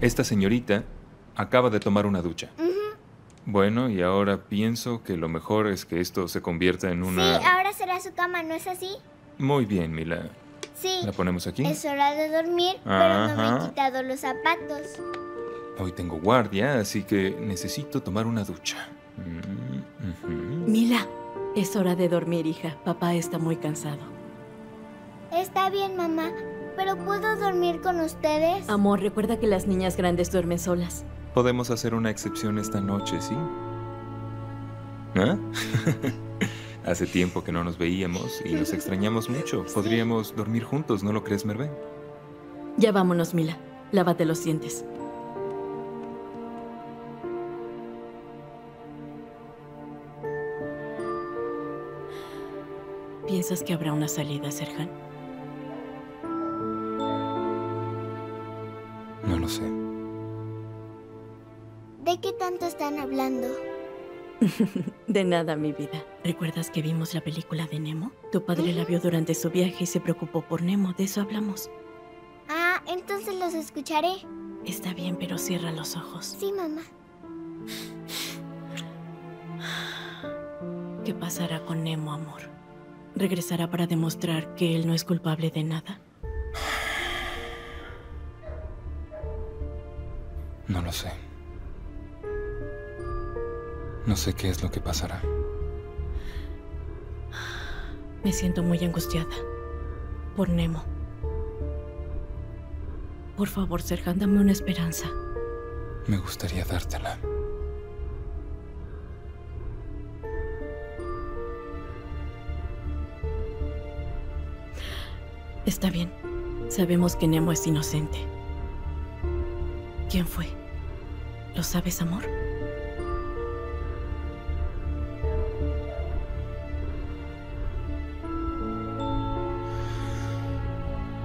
Esta señorita acaba de tomar una ducha. Bueno, y ahora pienso que lo mejor es que esto se convierta en una... Sí, ahora será su cama, ¿no es así? Muy bien, Mila. Sí. ¿La ponemos aquí? Es hora de dormir, pero no me he quitado los zapatos. Hoy tengo guardia, así que necesito tomar una ducha. Mila, es hora de dormir, hija. Papá está muy cansado. Está bien, mamá. ¿Pero puedo dormir con ustedes? Amor, recuerda que las niñas grandes duermen solas. Podemos hacer una excepción esta noche, ¿sí? ¿Ah? Hace tiempo que no nos veíamos y nos extrañamos mucho. Podríamos dormir juntos, ¿no lo crees, Merve? Ya vámonos, Mila. Lávate los dientes. ¿Piensas que habrá una salida, Serhan? No lo sé. ¿De qué tanto están hablando? De nada, mi vida. ¿Recuerdas que vimos la película de Nemo? Tu padre la vio durante su viaje y se preocupó por Nemo. De eso hablamos. Ah, entonces los escucharé. Está bien, pero cierra los ojos. Sí, mamá. ¿Qué pasará con Nemo, amor? ¿Regresará para demostrar que él no es culpable de nada? No lo sé. No sé qué es lo que pasará. Me siento muy angustiada por Nemo. Por favor, Serhan, dame una esperanza. Me gustaría dártela. Está bien. Sabemos que Nemo es inocente. ¿Quién fue? ¿Lo sabes, amor?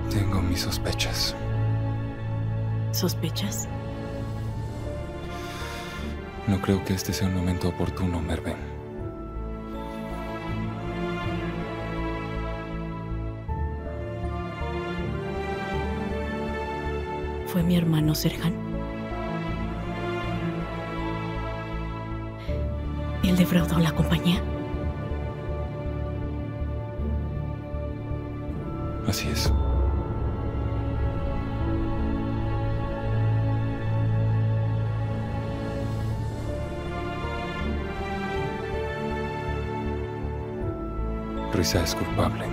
Tengo mis sospechas. ¿Sospechas? No creo que este sea un momento oportuno, Merve. ¿Fue mi hermano Serhan? ¿Él defraudó la compañía? Así es. Risa es culpable.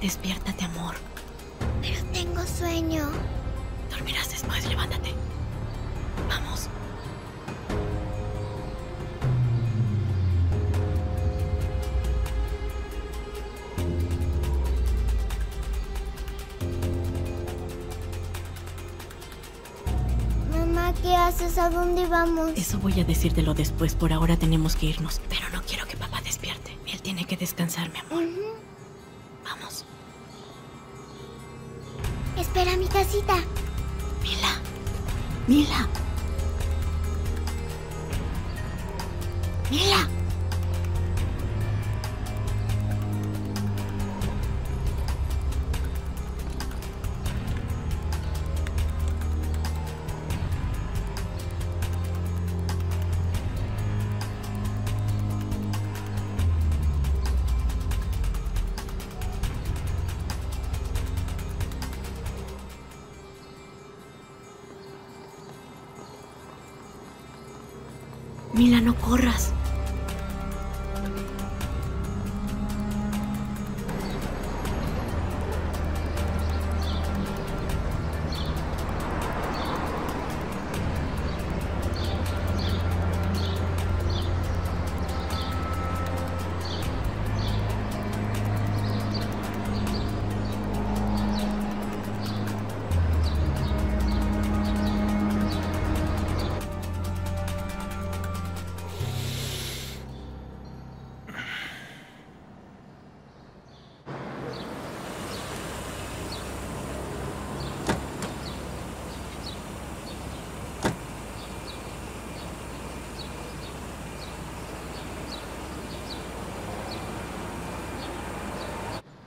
Despiértate, amor. Pero tengo sueño. Dormirás después, levántate. Vamos. Mamá, ¿qué haces? ¿A dónde vamos? Eso voy a decírtelo después. Por ahora tenemos que irnos. Pero no quiero que papá despierte. Él tiene que descansar, mi amor. Espera mi casita. Mila. Mila. Mila. Mila, no corras.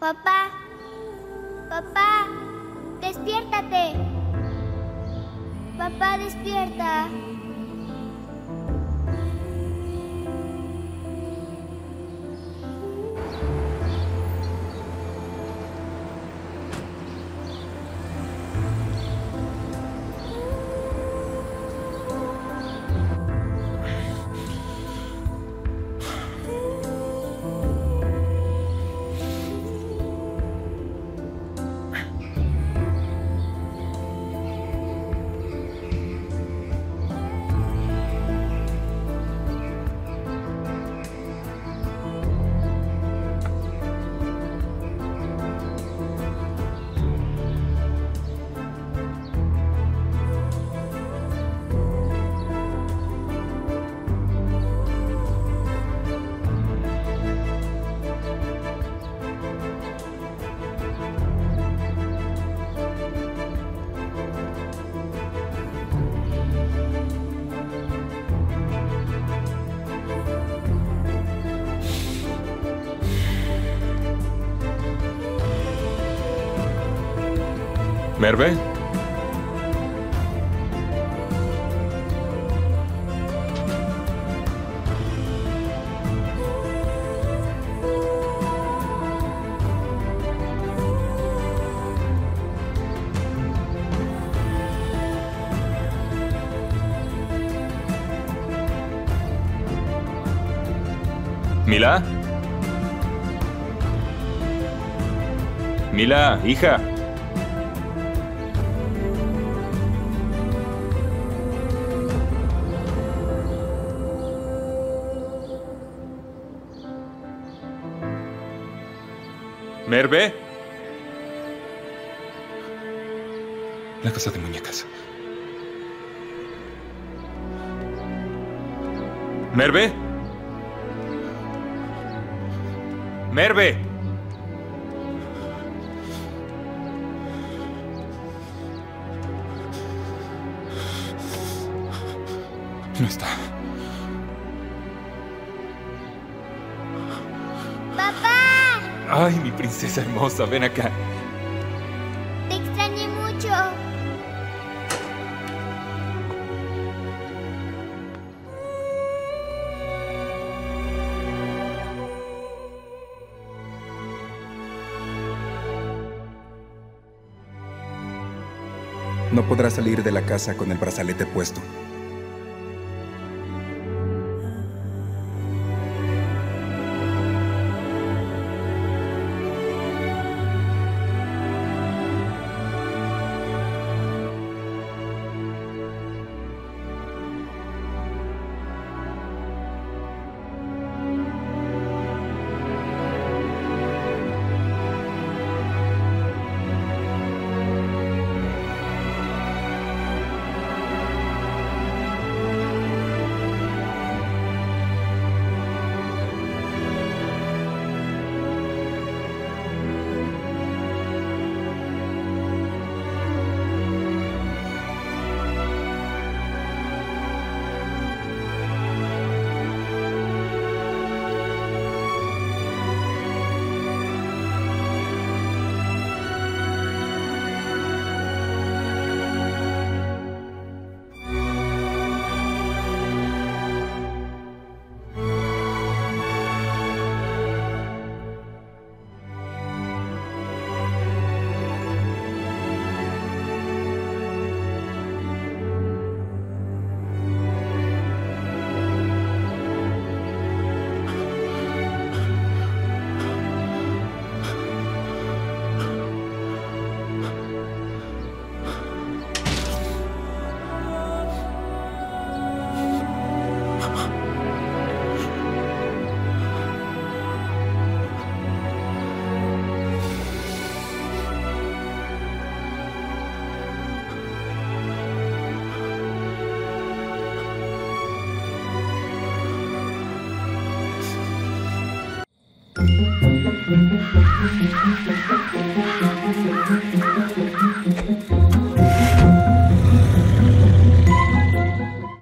Papá, papá, despiértate. Papá, despierta. Merve. Mila. Mila, hija. Merve. La casa de muñecas. Merve. Merve. No está. ¡Ay, mi princesa hermosa! Ven acá. Te extrañé mucho. No podrás salir de la casa con el brazalete puesto.